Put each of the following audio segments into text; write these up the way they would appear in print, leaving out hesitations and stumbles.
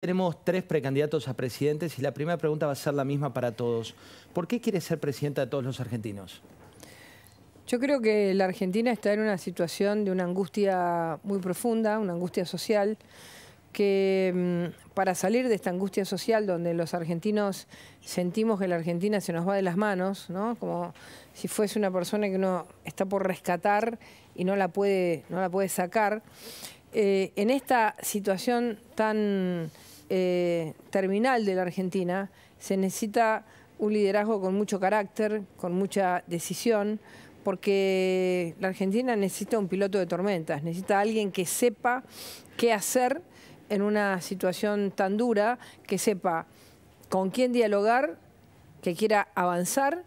Tenemos tres precandidatos a presidentes y la primera pregunta va a ser la misma para todos. ¿Por qué quiere ser presidenta de todos los argentinos? Yo creo que la Argentina está en una situación de una angustia muy profunda, una angustia social, que para salir de esta angustia social donde los argentinos sentimos que la Argentina se nos va de las manos, ¿no? Como si fuese una persona que uno está por rescatar y no la puede sacar. En esta situación tan terminal de la Argentina se necesita un liderazgo con mucho carácter, con mucha decisión, porque la Argentina necesita un piloto de tormentas, necesita alguien que sepa qué hacer en una situación tan dura, que sepa con quién dialogar, que quiera avanzar,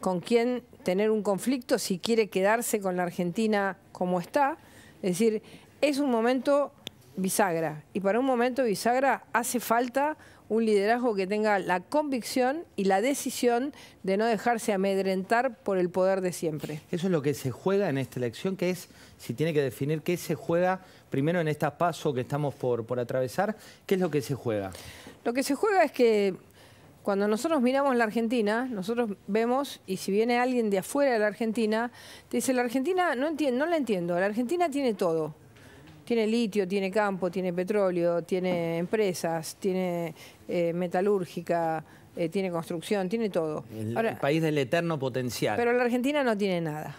con quién tener un conflicto si quiere quedarse con la Argentina como está. Es decir, es un momento bisagra y para un momento bisagra hace falta un liderazgo que tenga la convicción y la decisión de no dejarse amedrentar por el poder de siempre. Eso es lo que se juega en esta elección, que es, si tiene que definir qué se juega primero en esta PASO que estamos por atravesar, ¿qué es lo que se juega? Lo que se juega es que cuando nosotros miramos la Argentina, nosotros vemos, y si viene alguien de afuera de la Argentina, te dice, la Argentina no la entiendo, la Argentina tiene todo. Tiene litio, tiene campo, tiene petróleo, tiene empresas, tiene metalúrgica, tiene construcción, tiene todo. Ahora, el país del eterno potencial. Pero la Argentina no tiene nada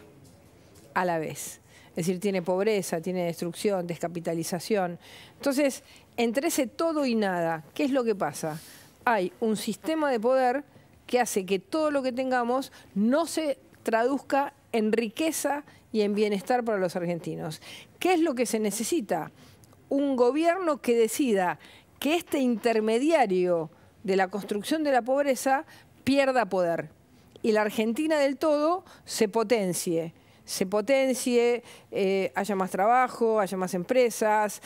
a la vez. Es decir, tiene pobreza, tiene destrucción, descapitalización. Entonces, entre ese todo y nada, ¿qué es lo que pasa? Hay un sistema de poder que hace que todo lo que tengamos no se traduzca en riqueza y en bienestar para los argentinos. ¿Qué es lo que se necesita? Un gobierno que decida que este intermediario de la construcción de la pobreza pierda poder y la Argentina del todo se potencie, haya más trabajo, haya más empresas,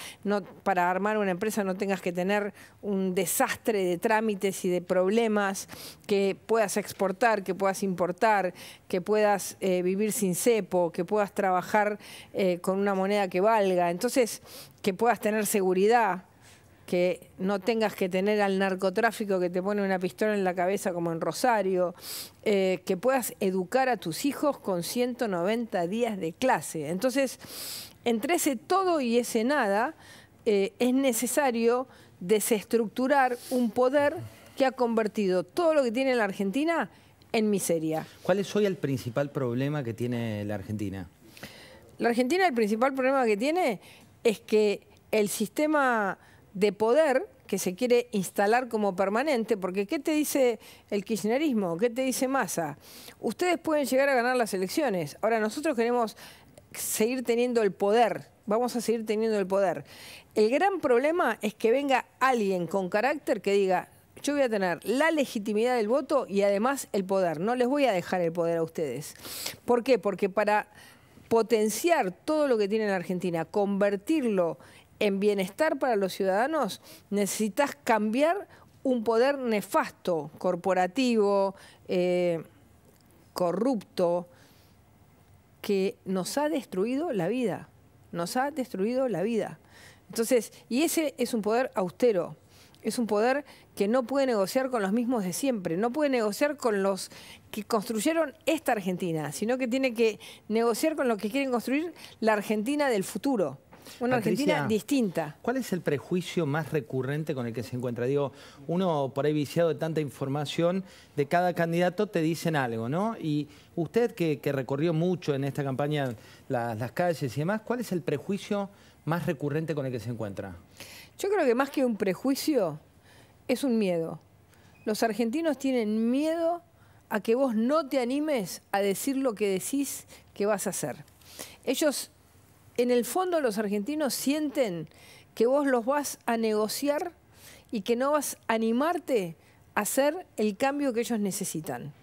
para armar una empresa no tengas que tener un desastre de trámites y de problemas, que puedas exportar, que puedas importar, que puedas vivir sin CEPO, que puedas trabajar con una moneda que valga, entonces que puedas tener seguridad, que no tengas que tener al narcotráfico que te pone una pistola en la cabeza como en Rosario, que puedas educar a tus hijos con 190 días de clase. Entonces, entre ese todo y ese nada, es necesario desestructurar un poder que ha convertido todo lo que tiene la Argentina en miseria. ¿Cuál es hoy el principal problema que tiene la Argentina? La Argentina, el principal problema que tiene es que el sistema de poder que se quiere instalar como permanente, porque ¿qué te dice el kirchnerismo? ¿Qué te dice Massa? Ustedes pueden llegar a ganar las elecciones, ahora nosotros queremos seguir teniendo el poder, vamos a seguir teniendo el poder. El gran problema es que venga alguien con carácter que diga, yo voy a tener la legitimidad del voto y además el poder, no les voy a dejar el poder a ustedes. ¿Por qué? Porque para potenciar todo lo que tiene la Argentina, convertirlo en bienestar para los ciudadanos, necesitas cambiar un poder nefasto, corporativo, corrupto, que nos ha destruido la vida. Nos ha destruido la vida. Entonces, y ese es un poder austero. Es un poder que no puede negociar con los mismos de siempre, no puede negociar con los que construyeron esta Argentina, sino que tiene que negociar con los que quieren construir la Argentina del futuro. Una Patricia, Argentina distinta. ¿Cuál es el prejuicio más recurrente con el que se encuentra? Digo, uno por ahí viciado de tanta información, de cada candidato te dicen algo, ¿no? Y usted que recorrió mucho en esta campaña las calles y demás, ¿cuál es el prejuicio más recurrente con el que se encuentra? Yo creo que más que un prejuicio, es un miedo. Los argentinos tienen miedo a que vos no te animes a decir lo que decís que vas a hacer. Ellos, en el fondo, los argentinos sienten que vos los vas a negociar y que no vas a animarte a hacer el cambio que ellos necesitan.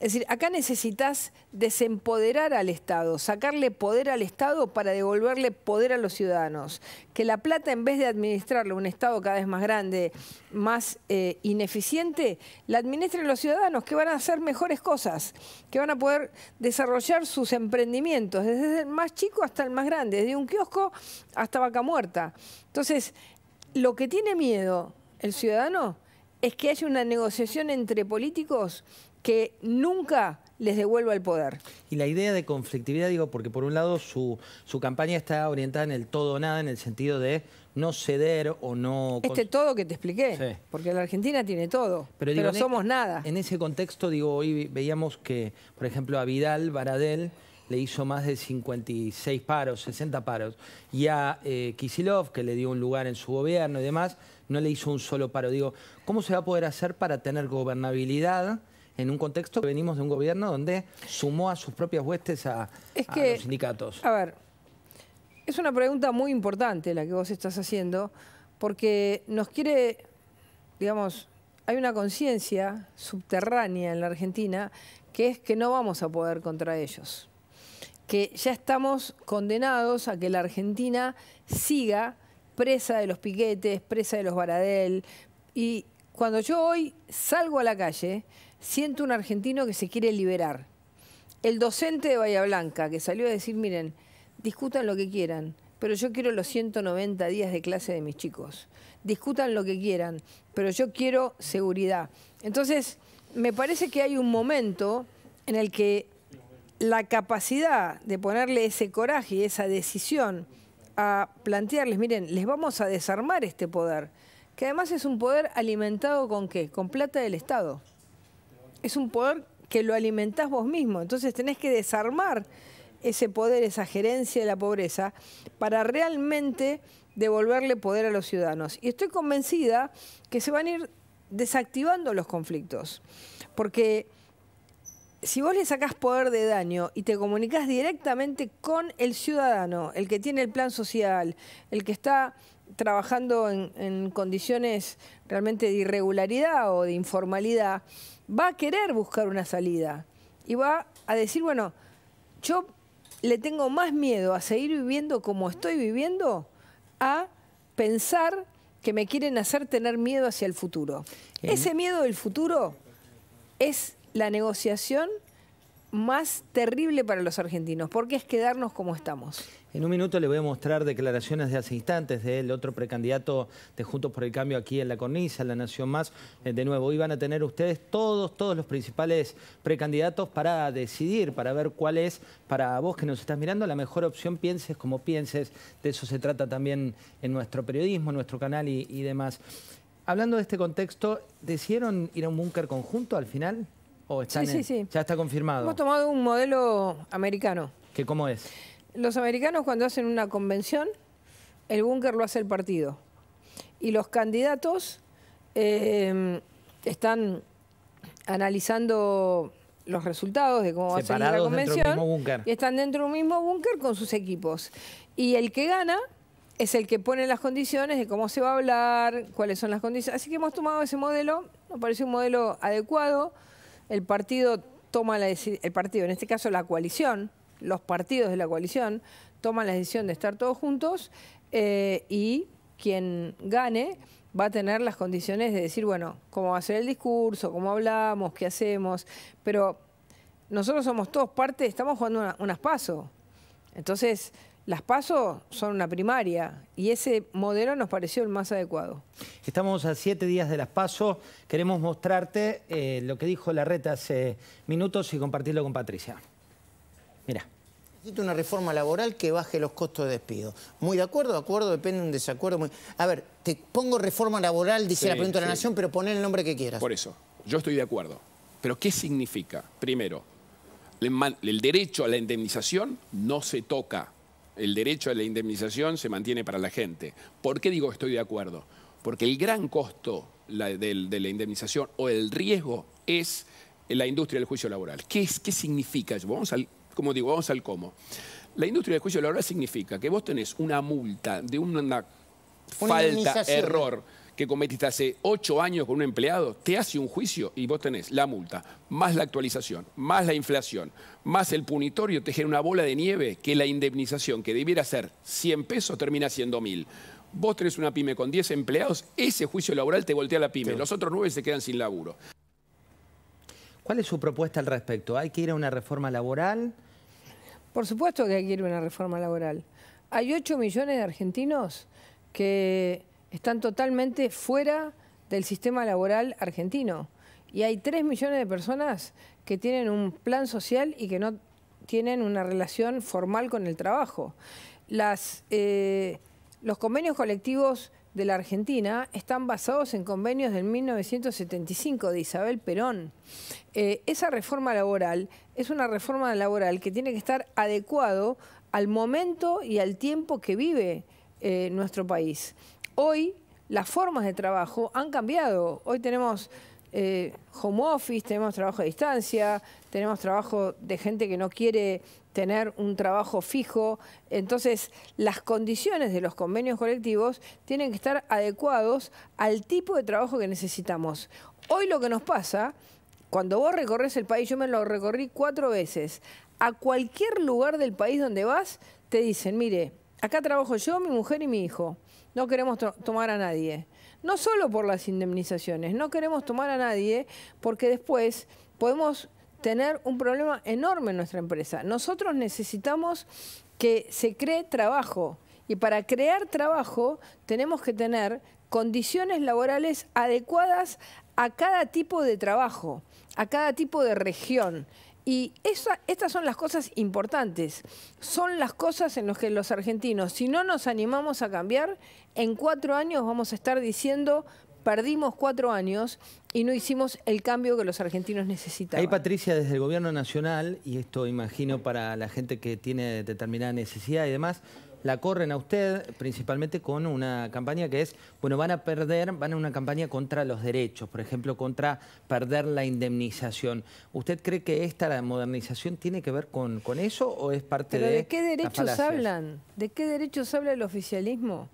Es decir, acá necesitas desempoderar al Estado, sacarle poder al Estado para devolverle poder a los ciudadanos. Que la plata, en vez de administrarle un Estado cada vez más grande, más ineficiente, la administren los ciudadanos, que van a hacer mejores cosas, que van a poder desarrollar sus emprendimientos, desde el más chico hasta el más grande, desde un kiosco hasta Vaca Muerta. Entonces, lo que tiene miedo el ciudadano es que haya una negociación entre políticos que nunca les devuelva el poder. Y la idea de conflictividad, digo, porque por un lado su campaña está orientada en el todo o nada, en el sentido de no ceder o no... todo que te expliqué, sí. Porque la Argentina tiene todo, pero, digo, somos nada. En ese contexto, digo, hoy veíamos que, por ejemplo, a Vidal Baradel le hizo más de 56 paros, 60 paros, y a Kicillof, que le dio un lugar en su gobierno y demás, no le hizo un solo paro. Digo, ¿cómo se va a poder hacer para tener gobernabilidad en un contexto que venimos de un gobierno donde sumó a sus propias huestes a los sindicatos? A ver, es una pregunta muy importante la que vos estás haciendo, porque nos quiere, digamos, hay una conciencia subterránea en la Argentina que es que no vamos a poder contra ellos, que ya estamos condenados a que la Argentina siga presa de los piquetes, presa de los Baradel, y cuando yo hoy salgo a la calle, siento un argentino que se quiere liberar. El docente de Bahía Blanca que salió a decir, miren, discutan lo que quieran, pero yo quiero los 190 días de clase de mis chicos. Discutan lo que quieran, pero yo quiero seguridad. Entonces, me parece que hay un momento en el que la capacidad de ponerle ese coraje y esa decisión a plantearles, miren, les vamos a desarmar este poder, que además es un poder alimentado con ¿qué? Con plata del Estado. Es un poder que lo alimentás vos mismo. Entonces tenés que desarmar ese poder, esa gerencia de la pobreza, para realmente devolverle poder a los ciudadanos. Y estoy convencida que se van a ir desactivando los conflictos. Porque si vos le sacás poder de daño y te comunicás directamente con el ciudadano, el que tiene el plan social, el que está trabajando en condiciones realmente de irregularidad o de informalidad, va a querer buscar una salida y va a decir, bueno, yo le tengo más miedo a seguir viviendo como estoy viviendo a pensar que me quieren hacer tener miedo hacia el futuro. ¿Qué? Ese miedo del futuro es la negociación más terrible para los argentinos, porque es quedarnos como estamos. En un minuto le voy a mostrar declaraciones de hace instantes del otro precandidato de Juntos por el Cambio aquí en La Cornisa, en La Nación Más. De nuevo, hoy van a tener ustedes todos los principales precandidatos para decidir, para ver cuál es, para vos que nos estás mirando, la mejor opción, pienses como pienses. De eso se trata también en nuestro periodismo, en nuestro canal y demás. Hablando de este contexto, ¿decidieron ir a un búnker conjunto al final? Oh, sí, sí, sí. Ya está confirmado. Hemos tomado un modelo americano. ¿Qué, cómo es? Los americanos, cuando hacen una convención, el búnker lo hace el partido. Y los candidatos están analizando los resultados de cómo va a salir la convención. Y están dentro de un mismo búnker con sus equipos. Y el que gana es el que pone las condiciones de cómo se va a hablar, cuáles son las condiciones. Así que hemos tomado ese modelo, nos parece un modelo adecuado. El partido toma la decisión, el partido, en este caso la coalición, los partidos de la coalición toman la decisión de estar todos juntos y quien gane va a tener las condiciones de decir, bueno, cómo va a ser el discurso, cómo hablamos, qué hacemos, pero nosotros somos todos parte, estamos jugando unas PASO. Entonces, las PASO son una primaria y ese modelo nos pareció el más adecuado. Estamos a 7 días de las PASO. Queremos mostrarte lo que dijo Larreta hace minutos y compartirlo con Patricia. Mira. Necesito una reforma laboral que baje los costos de despido. Muy de acuerdo, depende de un desacuerdo. Muy... A ver, te pongo reforma laboral, dice la pregunta de la Nación, pero poné el nombre que quieras. Por eso, yo estoy de acuerdo. Pero ¿qué significa? Primero, el derecho a la indemnización no se toca. El derecho a la indemnización se mantiene para la gente. ¿Por qué digo estoy de acuerdo? Porque el gran costo de la indemnización o el riesgo es la industria del juicio laboral. ¿Qué significa? Vamos al cómo. La industria del juicio laboral significa que vos tenés una multa de una falta, error que cometiste hace 8 años con un empleado, te hace un juicio y vos tenés la multa, más la actualización, más la inflación, más el punitorio, te genera una bola de nieve que la indemnización que debiera ser 100 pesos termina siendo 1.000. Vos tenés una pyme con 10 empleados, ese juicio laboral te voltea la pyme, sí. Los otros 9 se quedan sin laburo. ¿Cuál es su propuesta al respecto? ¿Hay que ir a una reforma laboral? Por supuesto que hay que ir a una reforma laboral. Hay 8 millones de argentinos que... están totalmente fuera del sistema laboral argentino. Y hay 3 millones de personas que tienen un plan social y que no tienen una relación formal con el trabajo. Los convenios colectivos de la Argentina están basados en convenios del 1975 de Isabel Perón. Esa reforma laboral es una reforma laboral que tiene que estar adecuado al momento y al tiempo que vive nuestro país. Hoy las formas de trabajo han cambiado. Hoy tenemos home office, tenemos trabajo a distancia, tenemos trabajo de gente que no quiere tener un trabajo fijo. Entonces, las condiciones de los convenios colectivos tienen que estar adecuados al tipo de trabajo que necesitamos. Hoy lo que nos pasa, cuando vos recorres el país, yo me lo recorrí 4 veces, a cualquier lugar del país donde vas, te dicen, mire, acá trabajo yo, mi mujer y mi hijo. No queremos tomar a nadie. No solo por las indemnizaciones, no queremos tomar a nadie porque después podemos tener un problema enorme en nuestra empresa. Nosotros necesitamos que se cree trabajo y para crear trabajo tenemos que tener condiciones laborales adecuadas a cada tipo de trabajo, a cada tipo de región. Y estas son las cosas importantes, son las cosas en las que los argentinos, si no nos animamos a cambiar, en 4 años vamos a estar diciendo, perdimos 4 años y no hicimos el cambio que los argentinos necesitaban. Ahí, Patricia, desde el Gobierno Nacional, y esto imagino para la gente que tiene determinada necesidad y demás, la corren a usted principalmente con una campaña que es, bueno, van a una campaña contra los derechos, por ejemplo, contra perder la indemnización. ¿Usted cree que esta modernización tiene que ver con eso o es parte de las falacias? ¿Pero de qué derechos hablan? ¿De qué derechos habla el oficialismo?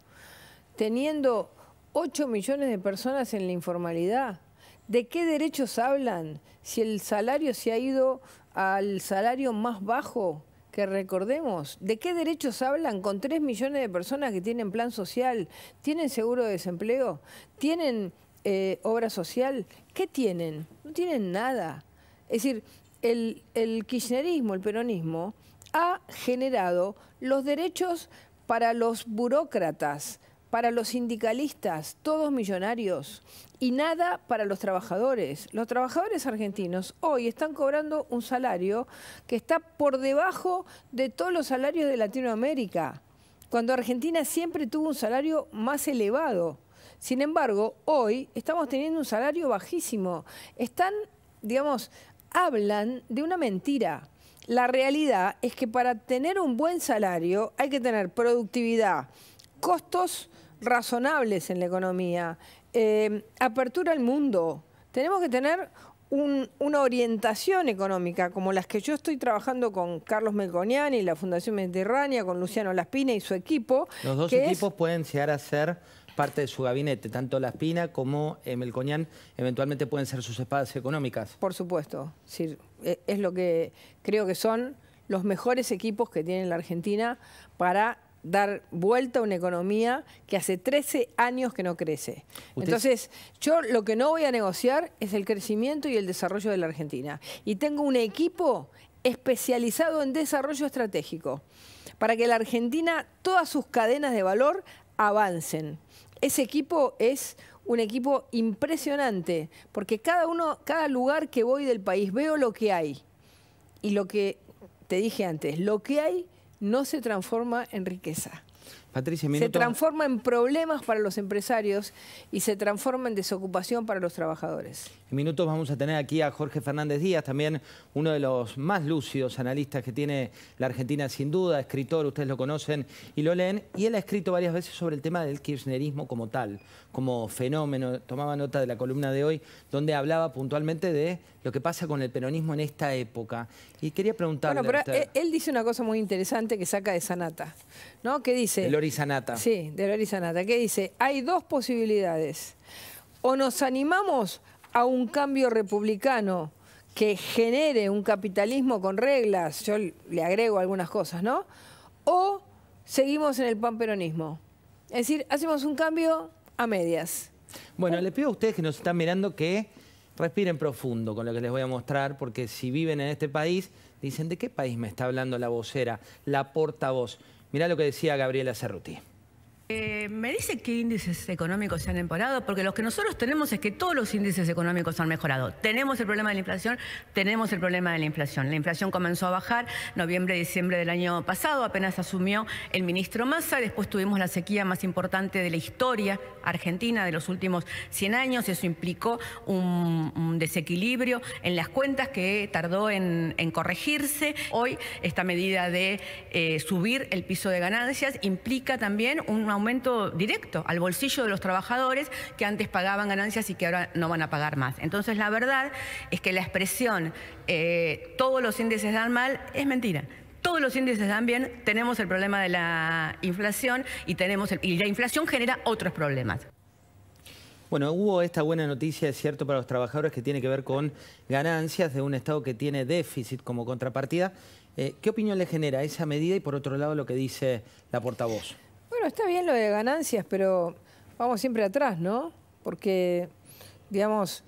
Teniendo 8 millones de personas en la informalidad, ¿de qué derechos hablan? Si el salario se ha ido al salario más bajo, que recordemos, ¿de qué derechos hablan con 3 millones de personas que tienen plan social, tienen seguro de desempleo, tienen obra social? ¿Qué tienen? No tienen nada. Es decir, el kirchnerismo, el peronismo, ha generado los derechos para los burócratas, para los sindicalistas, todos millonarios, y nada para los trabajadores. Los trabajadores argentinos hoy están cobrando un salario que está por debajo de todos los salarios de Latinoamérica, cuando Argentina siempre tuvo un salario más elevado. Sin embargo, hoy estamos teniendo un salario bajísimo. Están, digamos, hablan de una mentira. La realidad es que para tener un buen salario hay que tener productividad, costos razonables en la economía, apertura al mundo. Tenemos que tener una orientación económica, como las que yo estoy trabajando con Carlos Melconian y la Fundación Mediterránea, con Luciano Laspina y su equipo. Los dos equipos pueden llegar a ser parte de su gabinete, tanto Laspina como Melconian, eventualmente pueden ser sus espadas económicas. Por supuesto, sí, es lo que creo que son los mejores equipos que tiene la Argentina para dar vuelta a una economía que hace 13 años que no crece. Entonces, yo lo que no voy a negociar es el crecimiento y el desarrollo de la Argentina. Y tengo un equipo especializado en desarrollo estratégico para que la Argentina, todas sus cadenas de valor, avancen. Ese equipo es un equipo impresionante, porque cada lugar que voy del país veo lo que hay. Y lo que te dije antes, lo que hay no se transforma en riqueza. Patricia, se transforma en problemas para los empresarios y se transforma en desocupación para los trabajadores. En minutos vamos a tener aquí a Jorge Fernández Díaz, también uno de los más lúcidos analistas que tiene la Argentina, sin duda, escritor, ustedes lo conocen y lo leen, y él ha escrito varias veces sobre el tema del kirchnerismo como tal, como fenómeno. Tomaba nota de la columna de hoy, donde hablaba puntualmente de lo que pasa con el peronismo en esta época. Y quería preguntarle... Bueno, pero él dice una cosa muy interesante que saca de Sanata, ¿no? ¿Qué dice? Sí, de Lori Sanata. ¿Qué dice? Hay 2 posibilidades. O nos animamos a un cambio republicano que genere un capitalismo con reglas, yo le agrego algunas cosas, ¿no? O seguimos en el panperonismo. Es decir, hacemos un cambio a medias. Bueno, le pido a ustedes que nos están mirando que respiren profundo con lo que les voy a mostrar, porque si viven en este país, dicen, ¿de qué país me está hablando la vocera, la portavoz? Mirá lo que decía Gabriela Cerruti. Me dice qué índices económicos se han empeorado, porque los que nosotros tenemos es que todos los índices económicos han mejorado. Tenemos el problema de la inflación, tenemos el problema de la inflación. La inflación comenzó a bajar noviembre, diciembre del año pasado, apenas asumió el ministro Massa, después tuvimos la sequía más importante de la historia argentina de los últimos 100 años, eso implicó un desequilibrio en las cuentas que tardó en corregirse. Hoy esta medida de subir el piso de ganancias implica también un aumento directo al bolsillo de los trabajadores que antes pagaban ganancias y que ahora no van a pagar más. Entonces la verdad es que la expresión todos los índices dan mal es mentira. Todos los índices dan bien, tenemos el problema de la inflación y la inflación genera otros problemas. Bueno, hubo esta buena noticia, es cierto, para los trabajadores que tiene que ver con ganancias de un Estado que tiene déficit como contrapartida. ¿Qué opinión le genera esa medida y por otro lado lo que dice la portavoz? Bueno, está bien lo de ganancias, pero vamos siempre atrás, ¿no? Porque, digamos,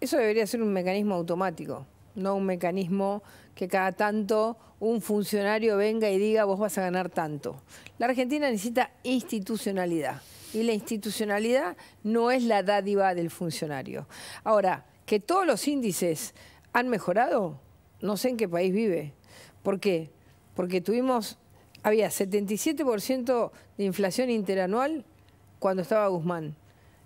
eso debería ser un mecanismo automático, no un mecanismo que cada tanto un funcionario venga y diga vos vas a ganar tanto. La Argentina necesita institucionalidad y la institucionalidad no es la dádiva del funcionario. Ahora, que todos los índices han mejorado, no sé en qué país vive. ¿Por qué? Porque había 77% de inflación interanual cuando estaba Guzmán.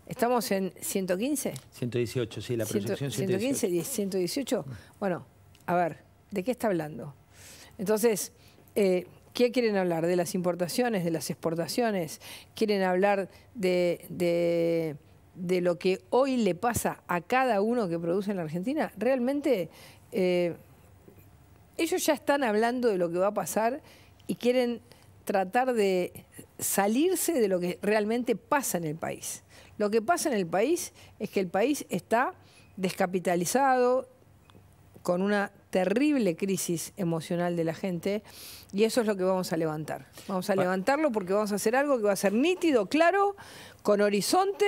¿Estamos en 115? 118, sí, la proyección 115. 118. Bueno, a ver, ¿de qué está hablando? Entonces, ¿qué quieren hablar? ¿De las importaciones, de las exportaciones? ¿Quieren hablar de lo que hoy le pasa a cada uno que produce en la Argentina? Realmente, ellos ya están hablando de lo que va a pasar y quieren tratar de salirse de lo que realmente pasa en el país. Lo que pasa en el país es que el país está descapitalizado, con una terrible crisis emocional de la gente, y eso es lo que vamos a levantar. Vamos a levantarlo porque vamos a hacer algo que va a ser nítido, claro, con horizonte,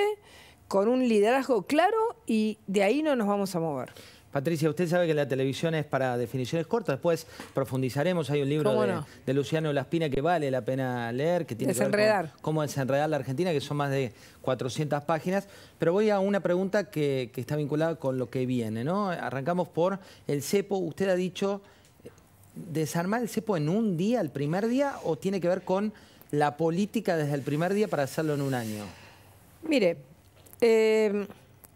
con un liderazgo claro, y de ahí no nos vamos a mover. Patricia, usted sabe que la televisión es para definiciones cortas, después profundizaremos, hay un libro de Luciano Laspina que vale la pena leer, que tiene que ver con cómo desenredar la Argentina, que son más de 400 páginas, pero voy a una pregunta que está vinculada con lo que viene, ¿no? Arrancamos por el CEPO, usted ha dicho, ¿desarmar el CEPO en un día, el primer día, o tiene que ver con la política desde el primer día para hacerlo en un año? Mire,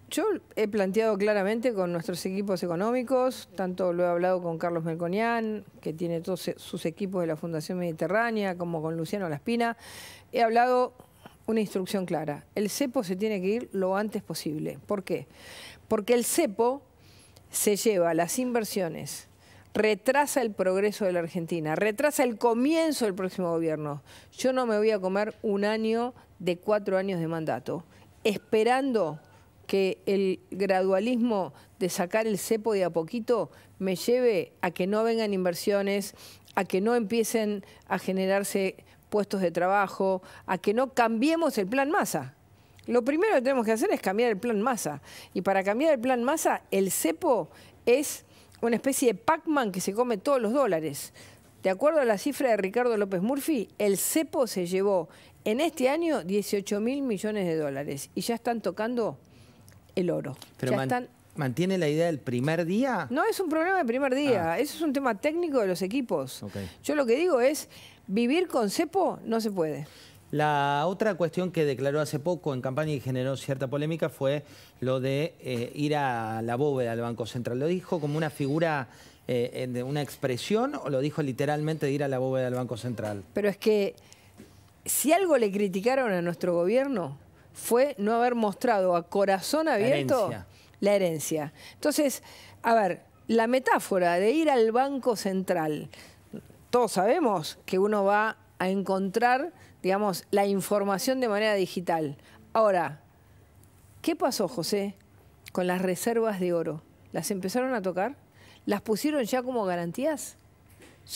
yo he planteado claramente con nuestros equipos económicos, tanto lo he hablado con Carlos Melconian, que tiene todos sus equipos de la Fundación Mediterránea, como con Luciano Laspina, he hablado una instrucción clara. El CEPO se tiene que ir lo antes posible. ¿Por qué? Porque el CEPO se lleva las inversiones, retrasa el progreso de la Argentina, retrasa el comienzo del próximo gobierno. Yo no me voy a comer un año de 4 años de mandato, esperando que el gradualismo de sacar el cepo de a poquito me lleve a que no vengan inversiones, a que no empiecen a generarse puestos de trabajo, a que no cambiemos el plan Massa. Lo primero que tenemos que hacer es cambiar el plan Massa. Y para cambiar el plan Massa, el cepo es una especie de Pac-Man que se come todos los dólares. De acuerdo a la cifra de Ricardo López Murphy, el cepo se llevó en este año 18.000 millones de dólares y ya están tocando el oro. Pero ¿mantiene la idea del primer día? No es un problema del primer día, eso es un tema técnico de los equipos. Okay. Yo lo que digo es, vivir con cepo no se puede. La otra cuestión que declaró hace poco en campaña y generó cierta polémica fue lo de ir a la bóveda del Banco Central. ¿Lo dijo como una figura, una expresión, o lo dijo literalmente de ir a la bóveda del Banco Central? Pero es que si algo le criticaron a nuestro gobierno fue no haber mostrado a corazón abierto la herencia. Entonces, a ver, la metáfora de ir al Banco Central, todos sabemos que uno va a encontrar, digamos, la información de manera digital. Ahora, ¿qué pasó, José, con las reservas de oro? ¿Las empezaron a tocar? ¿Las pusieron ya como garantías?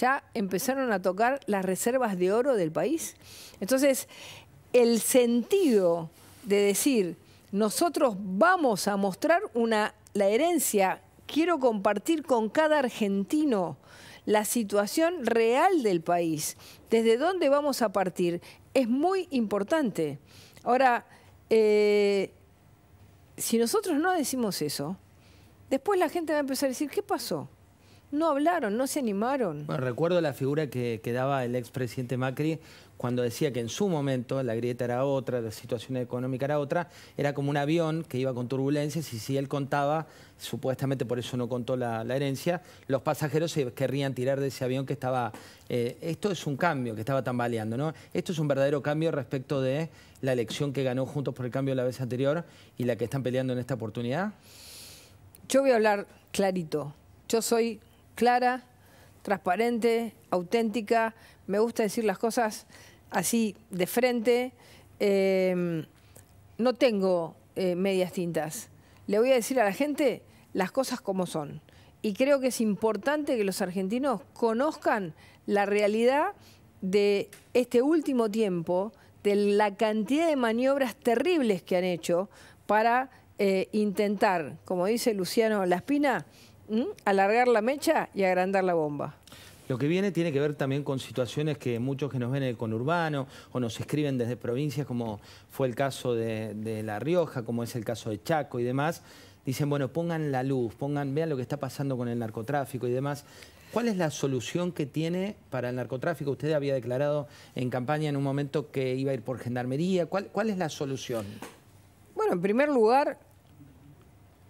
¿Ya empezaron a tocar las reservas de oro del país? Entonces, el sentido de decir, nosotros vamos a mostrar la herencia, quiero compartir con cada argentino la situación real del país, desde dónde vamos a partir, es muy importante. Ahora, si nosotros no decimos eso, después la gente va a empezar a decir, ¿qué pasó? No hablaron, no se animaron. Bueno, recuerdo la figura que daba el expresidente Macri cuando decía que en su momento la grieta era otra, la situación económica era otra, era como un avión que iba con turbulencias y si él contaba, supuestamente por eso no contó la herencia, los pasajeros se querrían tirar de ese avión que estaba... esto es un cambio que estaba tambaleando, ¿no? Esto es un verdadero cambio respecto de la elección que ganó Juntos por el Cambio la vez anterior y la que están peleando en esta oportunidad. Yo voy a hablar clarito. Yo soy clara, transparente, auténtica, me gusta decir las cosas así de frente, no tengo medias tintas. Le voy a decir a la gente las cosas como son. Y creo que es importante que los argentinos conozcan la realidad de este último tiempo, de la cantidad de maniobras terribles que han hecho para intentar, como dice Luciano Laspina, alargar la mecha y agrandar la bomba. Lo que viene tiene que ver también con situaciones que muchos que nos ven en el conurbano o nos escriben desde provincias, como fue el caso de La Rioja, como es el caso de Chaco y demás, dicen, bueno, pongan la luz, vean lo que está pasando con el narcotráfico y demás. ¿Cuál es la solución que tiene para el narcotráfico? Usted había declarado en campaña en un momento que iba a ir por gendarmería. ¿Cuál es la solución? Bueno, en primer lugar,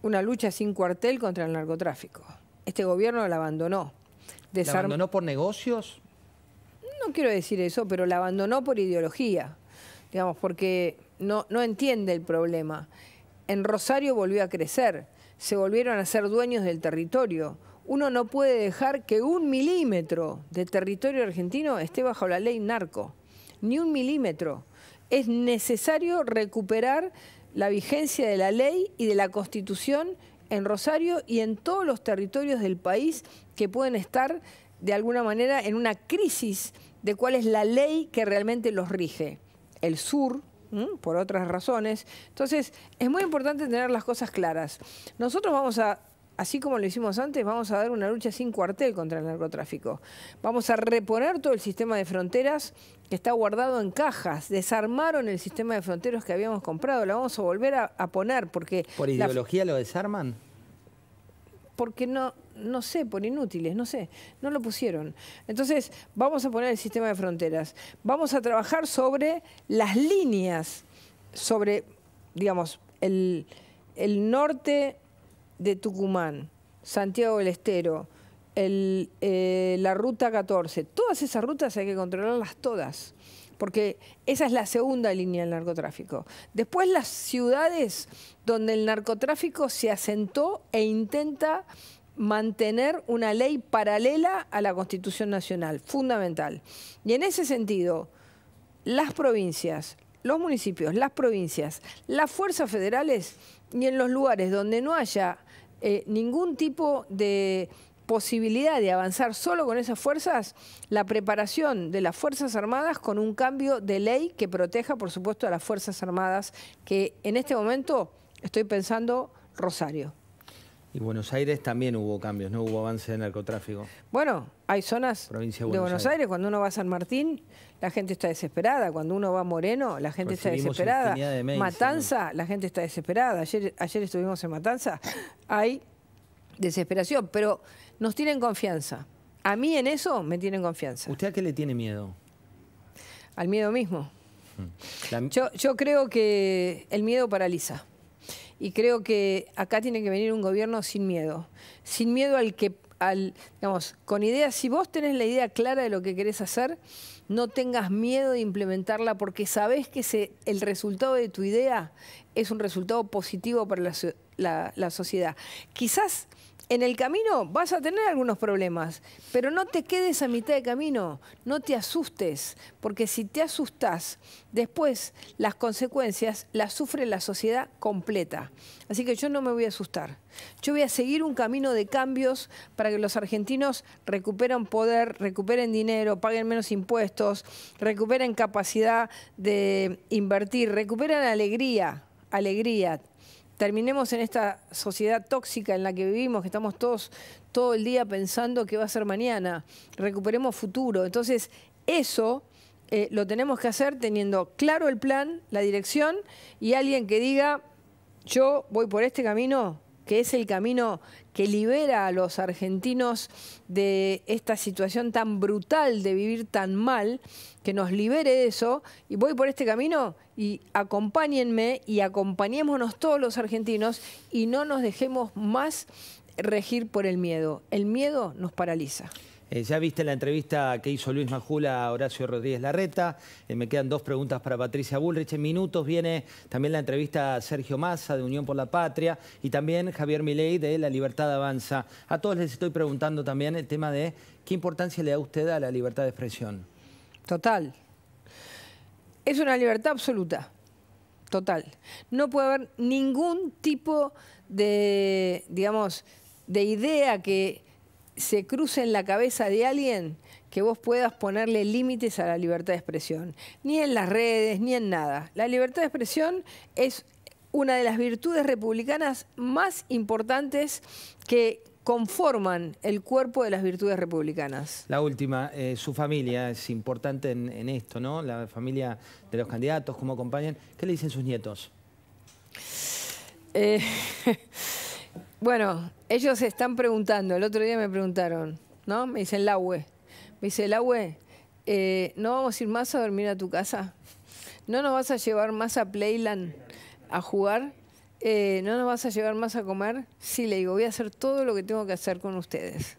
una lucha sin cuartel contra el narcotráfico. Este gobierno la abandonó. ¿La abandonó por negocios? No quiero decir eso, pero la abandonó por ideología, digamos, porque no entiende el problema. En Rosario volvió a crecer, se volvieron a ser dueños del territorio. Uno no puede dejar que un milímetro de territorio argentino esté bajo la ley narco, ni un milímetro. Es necesario recuperar la vigencia de la ley y de la Constitución en Rosario y en todos los territorios del país que pueden estar de alguna manera en una crisis de cuál es la ley que realmente los rige. El sur, por otras razones. Entonces, es muy importante tener las cosas claras. Nosotros vamos a, así como lo hicimos antes, vamos a dar una lucha sin cuartel contra el narcotráfico. Vamos a reponer todo el sistema de fronteras que está guardado en cajas. Desarmaron el sistema de fronteras que habíamos comprado, la vamos a volver a poner porque... ¿Por ideología lo desarman? Porque no sé, por inútiles, no sé, no lo pusieron. Entonces, vamos a poner el sistema de fronteras. Vamos a trabajar sobre las líneas, sobre, digamos, el norte de Tucumán, Santiago del Estero, la ruta 14, todas esas rutas hay que controlarlas todas, porque esa es la segunda línea del narcotráfico. Después las ciudades donde el narcotráfico se asentó e intenta mantener una ley paralela a la Constitución Nacional, fundamental. Y en ese sentido, las provincias, los municipios, las provincias, las fuerzas federales y en los lugares donde no haya ningún tipo de posibilidad de avanzar solo con esas fuerzas, la preparación de las Fuerzas Armadas con un cambio de ley que proteja, por supuesto, a las Fuerzas Armadas, que en este momento estoy pensando Rosario. Y Buenos Aires también hubo cambios, ¿no? Hubo avance de narcotráfico. Bueno, hay zonas de Buenos Aires. Cuando uno va a San Martín, la gente está desesperada. Cuando uno va a Moreno, la gente está desesperada. Matanza, la gente está desesperada. Ayer estuvimos en Matanza. Hay desesperación, pero nos tienen confianza. A mí en eso me tienen confianza. ¿Usted a qué le tiene miedo? Al miedo mismo. Yo creo que el miedo paraliza. Y creo que acá tiene que venir un gobierno sin miedo. Sin miedo digamos, con ideas. Si vos tenés la idea clara de lo que querés hacer, no tengas miedo de implementarla porque sabés que el resultado de tu idea es un resultado positivo para la sociedad. Quizás en el camino vas a tener algunos problemas, pero no te quedes a mitad de camino, no te asustes, porque si te asustás, después las consecuencias las sufre la sociedad completa. Así que yo no me voy a asustar. Yo voy a seguir un camino de cambios para que los argentinos recuperen poder, recuperen dinero, paguen menos impuestos, recuperen capacidad de invertir, recuperen alegría, terminemos en esta sociedad tóxica en la que vivimos, que estamos todos todo el día pensando qué va a ser mañana, recuperemos futuro. Entonces, eso lo tenemos que hacer teniendo claro el plan, la dirección y alguien que diga, yo voy por este camino, que es el camino que libera a los argentinos de esta situación tan brutal de vivir tan mal, que nos libere de eso, y voy por este camino y acompáñenme y acompañémonos todos los argentinos y no nos dejemos más regir por el miedo. El miedo nos paraliza. Ya viste la entrevista que hizo Luis Majul a Horacio Rodríguez Larreta. Me quedan dos preguntas para Patricia Bullrich. En minutos viene también la entrevista a Sergio Massa de Unión por la Patria y también Javier Milei de La Libertad Avanza. A todos les estoy preguntando también el tema de qué importancia le da usted a la libertad de expresión. Total. Es una libertad absoluta. Total. No puede haber ningún tipo de, digamos, de idea que se cruza en la cabeza de alguien que vos puedas ponerle límites a la libertad de expresión. Ni en las redes, ni en nada. La libertad de expresión es una de las virtudes republicanas más importantes que conforman el cuerpo de las virtudes republicanas. La última, su familia es importante en esto, ¿no? La familia de los candidatos, cómo acompañan. ¿Qué le dicen sus nietos? Bueno, ellos se están preguntando, el otro día me preguntaron, ¿no? Me dicen, Laue, ¿no vamos a ir más a dormir a tu casa? ¿No nos vas a llevar más a Playland a jugar? ¿No nos vas a llevar más a comer? Sí, le digo, voy a hacer todo lo que tengo que hacer con ustedes.